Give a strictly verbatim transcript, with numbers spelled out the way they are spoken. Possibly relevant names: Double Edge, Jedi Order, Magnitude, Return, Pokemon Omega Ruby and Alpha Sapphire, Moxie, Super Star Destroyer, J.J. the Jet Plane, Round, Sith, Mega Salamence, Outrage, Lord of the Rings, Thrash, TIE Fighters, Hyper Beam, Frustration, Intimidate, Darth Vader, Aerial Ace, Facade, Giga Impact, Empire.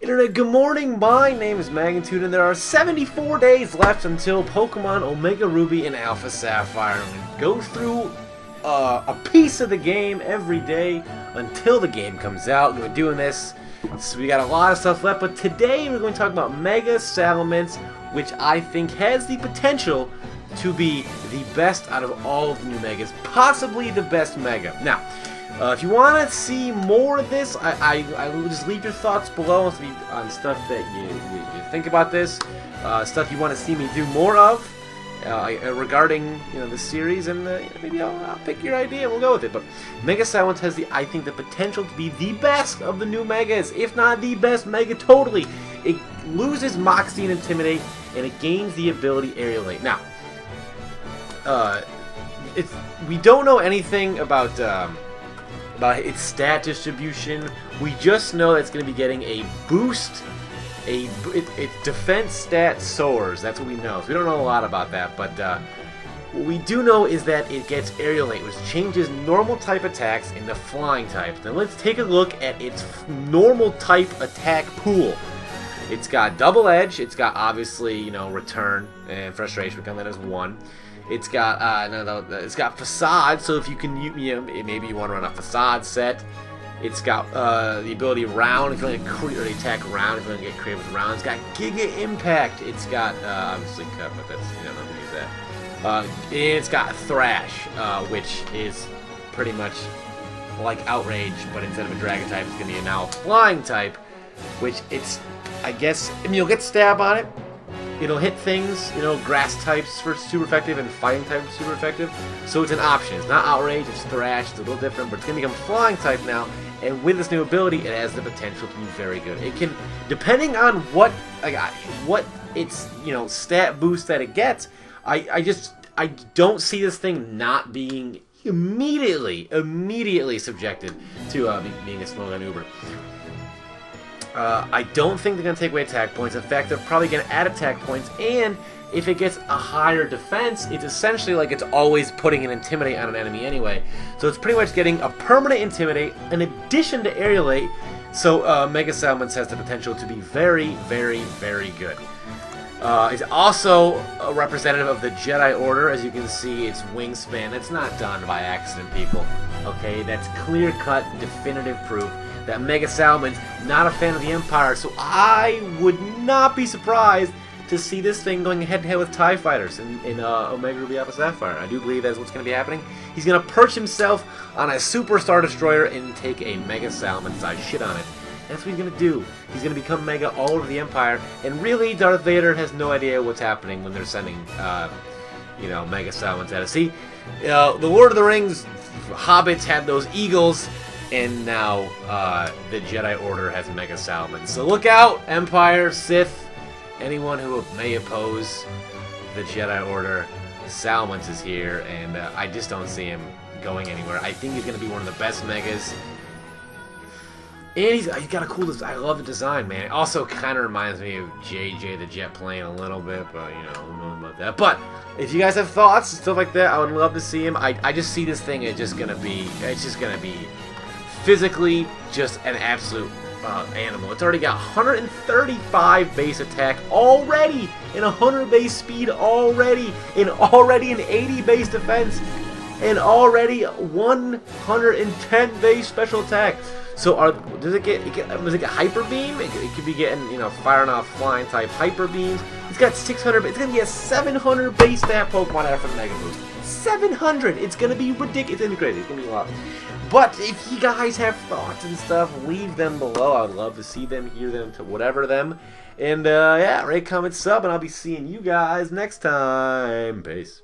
Internet, good morning, my name is Magnitude, and there are seventy-four days left until Pokemon Omega Ruby and Alpha Sapphire. I'm going to go through uh, a piece of the game every day until the game comes out. We're doing this, so we got a lot of stuff left, but today we're going to talk about Mega Salamence, which I think has the potential to be the best out of all of the new Megas, possibly the best Mega. Now, uh, if you want to see more of this, I, I, I will just leave your thoughts below on stuff that you, you, you think about this, uh, stuff you want to see me do more of uh, regarding you know the series, and the, maybe I'll, I'll pick your idea and we'll go with it. But Mega Salamence has the I think the potential to be the best of the new Megas, if not the best Mega totally. It loses Moxie and Intimidate, and it gains the ability Aerialate. Now. Uh, it's, we don't know anything about, um, about its stat distribution. We just know that it's going to be getting a boost. A, it, its defense stat soars. That's what we know. So we don't know a lot about that, but uh, what we do know is that it gets Aerialate, which changes normal type attacks into flying types. Now let's take a look at its normal type attack pool. It's got Double Edge. It's got, obviously, you know, Return and Frustration. We count that as one. It's got uh, no, no, it's got Facade, so if you can, you, you know, maybe you want to run a Facade set. It's got uh, the ability Round, if you want to attack Round, if you want to get creative with Round. It's got Giga Impact. It's got uh, obviously Cut, but that's, you know, not gonna use that. Uh, and it's got Thrash, uh, which is pretty much like Outrage, but instead of a Dragon type, it's gonna be a now Flying type, which it's, I guess, I mean, you'll get stab on it. It'll hit things, you know, grass types for super effective and fighting types super effective. So it's an option. It's not Outrage, it's Thrash, it's a little different, but it's going to become Flying type now. And with this new ability, it has the potential to be very good. It can, depending on what like, what its, you know, stat boost that it gets, I, I just, I don't see this thing not being immediately, immediately subjected to uh, being a slogan Uber. Uh, I don't think they're going to take away attack points. In fact, they're probably going to add attack points, and if it gets a higher defense, it's essentially like it's always putting an Intimidate on an enemy anyway. So it's pretty much getting a permanent Intimidate in addition to Aerialate, so uh, Mega Salamence has the potential to be very, very, very good. Uh, it's also a representative of the Jedi Order. As you can see, its wingspan, that's not done by accident, people. Okay, that's clear-cut, definitive proof that Mega Salamence not a fan of the Empire, so I would not be surprised to see this thing going head-to-head with TIE Fighters in, in uh, Omega Ruby Alpha Sapphire. I do believe that's what's going to be happening. He's going to perch himself on a Super Star Destroyer and take a Mega Salamence-sized shit on it. That's what he's going to do. He's going to become Mega all over the Empire, and really, Darth Vader has no idea what's happening when they're sending, uh, you know, Mega Salamence at us. See, uh, the Lord of the Rings hobbits had those eagles, and now uh, the Jedi Order has Mega Salamence. So look out, Empire, Sith, anyone who may oppose the Jedi Order. Salamence is here, and uh, I just don't see him going anywhere. I think he's going to be one of the best Megas. And he's, he's got a cool design. I love the design, man. It also kind of reminds me of J J the Jet Plane a little bit, but, you know, who knows about that. But if you guys have thoughts and stuff like that, I would love to see him. I, I just see this thing as just going to be, it's just going to be physically just an absolute uh, animal. It's already got one hundred thirty-five base attack already, and one hundred base speed already, and already an eighty base defense, and already one hundred ten base special attack. So are, does it get, it get, does it get Hyper Beam? It, it could be getting, you know, firing off Flying type Hyper Beams. It's got six hundred, it's going to be a seven hundred base stat Pokemon after the Mega Boost. seven hundred! It's going to be ridiculous. It's going to be crazy. It's going to be a lot. But if you guys have thoughts and stuff, leave them below. I would love to see them, hear them, to whatever them. And, uh, yeah, rate, comment, sub, and I'll be seeing you guys next time. Peace.